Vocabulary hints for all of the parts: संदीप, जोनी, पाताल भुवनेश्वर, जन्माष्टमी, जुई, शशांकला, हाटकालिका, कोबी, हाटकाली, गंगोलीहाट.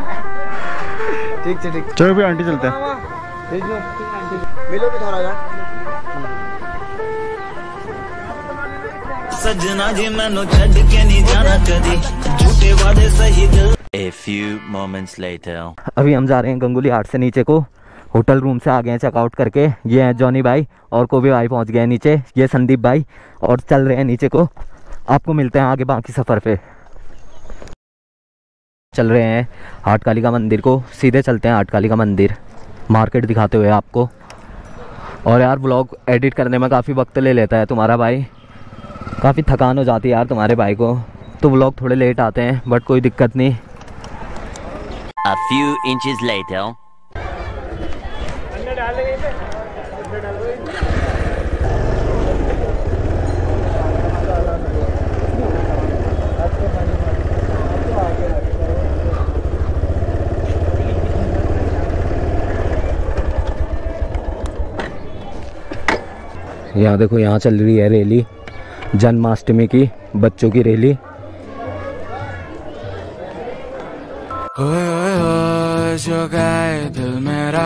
ठीक है ठीक, चलो फिर आंटी चलते हैं। मिलो भी थोड़ा यार। सजना जी मैनू छड़ के नहीं जाना कदी, झूठे वादे सही दिल। A few moments later. अभी हम जा रहे हैं गंगोलीहाट से नीचे को, होटल रूम से आ गए हैं चेकआउट करके। ये हैं जोनी भाई और कोबी भाई पहुंच गए नीचे, ये संदीप भाई, और चल रहे हैं नीचे को। आपको मिलते हैं आगे बाकी सफ़र पे। चल रहे हैं हाटकाली का मंदिर को, सीधे चलते हैं हाटकाली का मंदिर, मार्केट दिखाते हुए आपको। और यार ब्लॉग एडिट करने में काफ़ी वक्त ले लेता है तुम्हारा भाई, काफ़ी थकान हो जाती है यार तुम्हारे भाई को, तो ब्लॉग थोड़े लेट आते हैं बट कोई दिक्कत नहीं। A few inches later. यहाँ देखो, यहाँ चल रही है रैली, जन्माष्टमी की बच्चों की रैली। जो गए दिल मेरा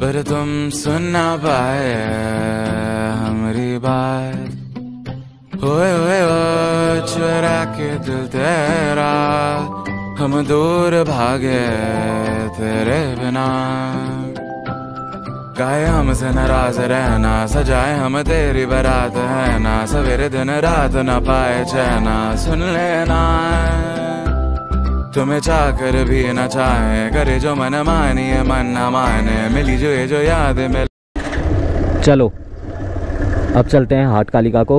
पर तुम सुनना पाए हमारी बात, ओए ओए ओ चुरा के दिल तेरा, हम दूर भागे तेरे बिना, गाए हमसे नाराज रहना, सजाए हम तेरी बारात है ना, सवेरे दिन रात ना पाए चैना, सुन लेना तुम्हें चाह कर भी ना चाहे, करे जो मन मानी है मन ना माने, मिली जो ये जो याद मिल। चलो अब चलते हैं हाटकालिका को।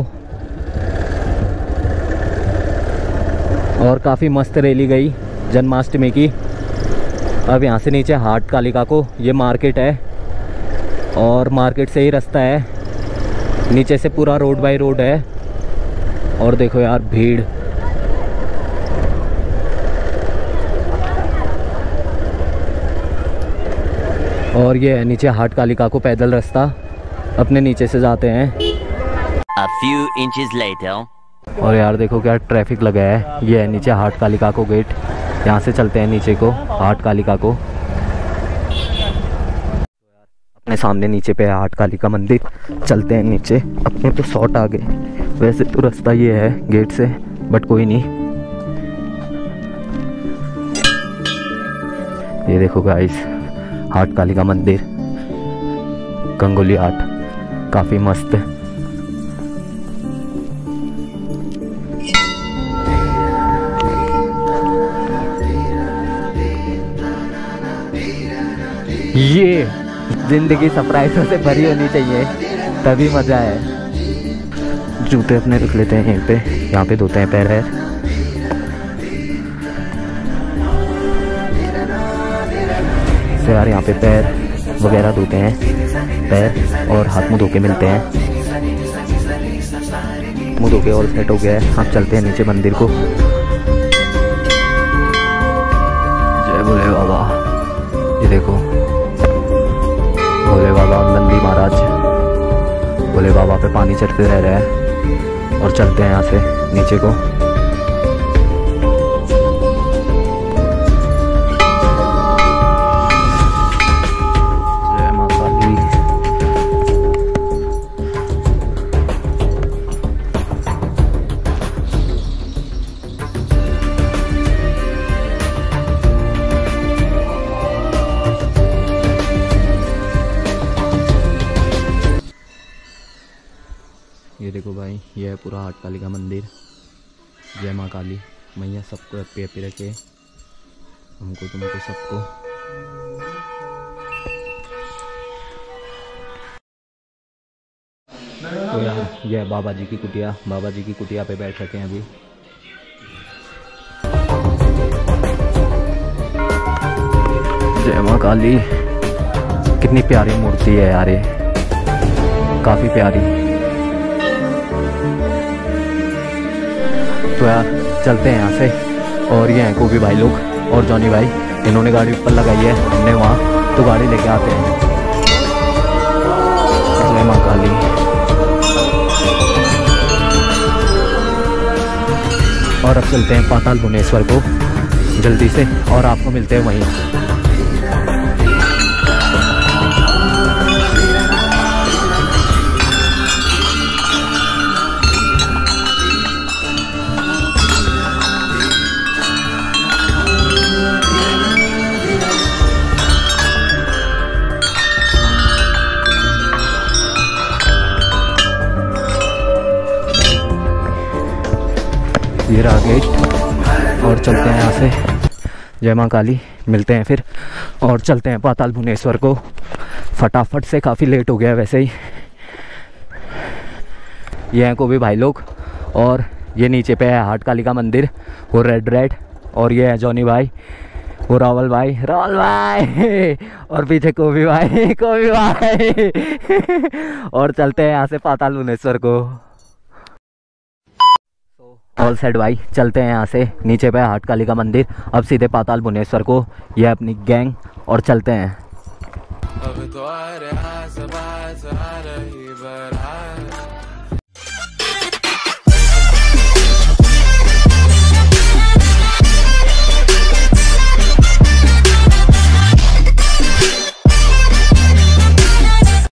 और काफ़ी मस्त रैली गई जन्माष्टमी की। अब यहाँ से नीचे हाटकालिका को, ये मार्केट है और मार्केट से ही रास्ता है नीचे से, पूरा रोड बाय रोड है। और देखो यार भीड़, और ये है नीचे हाटकालिका को पैदल रास्ता, अपने नीचे से जाते हैं। A few inches later. और यार देखो क्या ट्रैफिक लगा है। ये है नीचे हाटकालिका को गेट, यहाँ से चलते हैं नीचे को हाटकालिका को। सामने नीचे पे हाटकालिका मंदिर, चलते हैं नीचे। अपने तो शॉर्ट आ गए, वैसे तो रास्ता ये है गेट से बट कोई नहीं। ये देखो गाइस हाटकालिका मंदिर गंगोलीहाट, काफी मस्त। ये जिंदगी सरप्राइजों से भरी होनी चाहिए तभी मजा है। जूते अपने रख लेते हैं यहीं पे, यहाँ पे धोते हैं पैर है। तो यार यहाँ पे पैर वगैरह धोते हैं, पैर और हाथ मुँह धो के मिलते हैं। मुँह धो के और सेट हो गया है, हम चलते हैं नीचे मंदिर को। जय बोले बाबा। ये देखो भोले बाबा और नंदी महाराज, भोले बाबा पे पानी चढ़ते रह रहा है। और चलते हैं यहाँ से नीचे को। जय मां काली। ये देखो भाई, यह है पूरा हाटकाली का मंदिर। जय माँ काली, मैया सबको हैप्पी हैप्पी रखे, हमको तुमको सबको। तो यार यह बाबा जी की कुटिया, बाबा जी की कुटिया पे बैठ रखे हैं अभी। जय माँ काली, कितनी प्यारी मूर्ति है यार, ये काफ़ी प्यारी। तो यार चलते हैं यहाँ से। और ये हैं कोबी भाई लोग और जॉनी भाई, इन्होंने गाड़ी ऊपर लगाई है, हमने वहाँ तो गाड़ी लेके आते हैं। जय माँ काली। और अब चलते हैं पाताल भुवनेश्वर को। जल्दी से और आपको मिलते हैं वहीं। ये रहा गेट और चलते हैं यहाँ से। जय माँ काली, मिलते हैं फिर और चलते हैं पाताल भुवनेश्वर को फटाफट से। काफ़ी लेट हो गया वैसे ही। ये हैं कोबी भाई लोग और ये नीचे पे है हाटकाली का मंदिर, वो रेड और ये है जोनी भाई, वो रावल भाई और पीछे कोबी भाई और चलते हैं यहाँ से पाताल भुवनेश्वर को। ऑल सेट भाई, चलते हैं यहाँ से। नीचे पे हाटकाली का मंदिर, अब सीधे पाताल भुवनेश्वर को। यह अपनी गैंग और चलते हैं। अब तो आ रहा